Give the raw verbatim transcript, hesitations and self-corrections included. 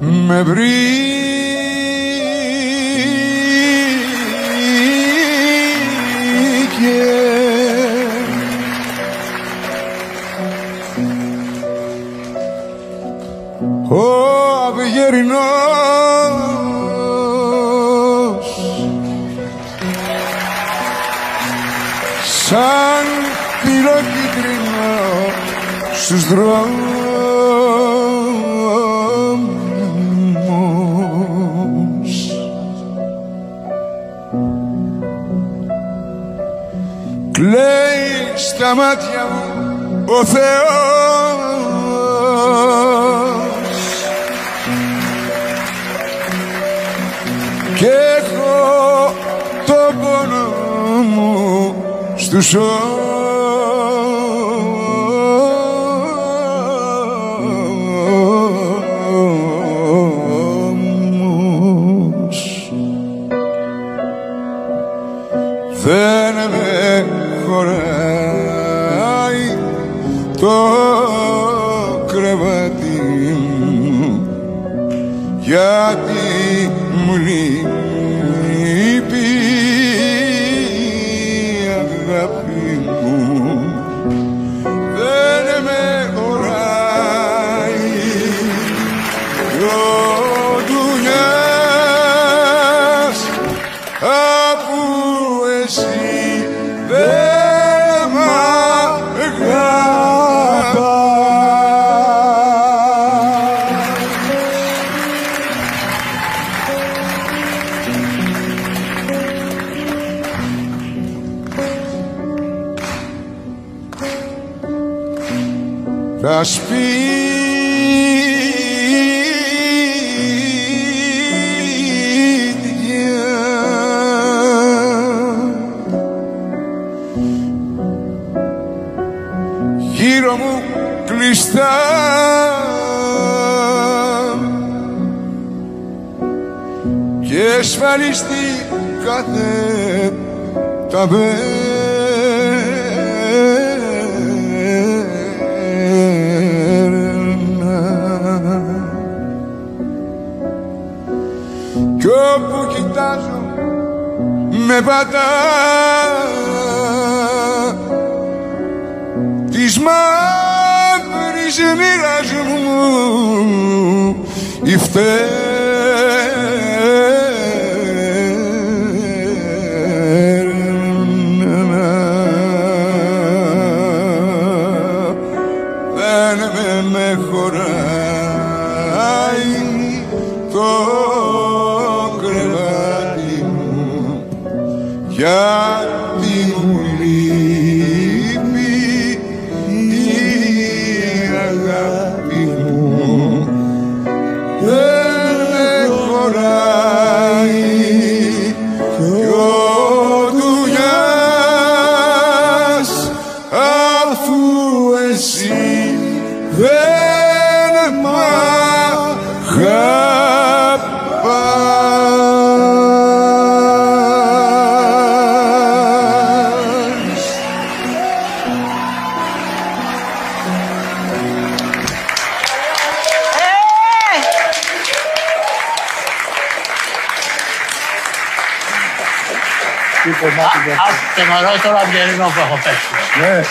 με βρήκε ο Αυγερινός σαν πυροκίτρινο στους δρόμους. Κλαίει στα μάτια μου ο Θεός κι έχω το πόνο μου στους ώμους. Δεν με χωράει το κρεβάτι μου γιατί μου λείπει η αγάπη μου. Δεν με χωράει το δουλειάς από εσύ δεν τα σπίτια γύρω μου κλειστά και σφαλιστεί κάθε ταβέρνα. Κι όπου κοιτάζω με πατά της μαύρης μοίρας μου η φτέρνα. Δεν με χωράει το γιατί μου λείπει η αγάπη μου. Δεν με χωράει κι ο δουλειάς αφού εσύ δεν μ' αγαπάς. Ας τεμωρώ τώρα Αυγερινό που έχω πέσει.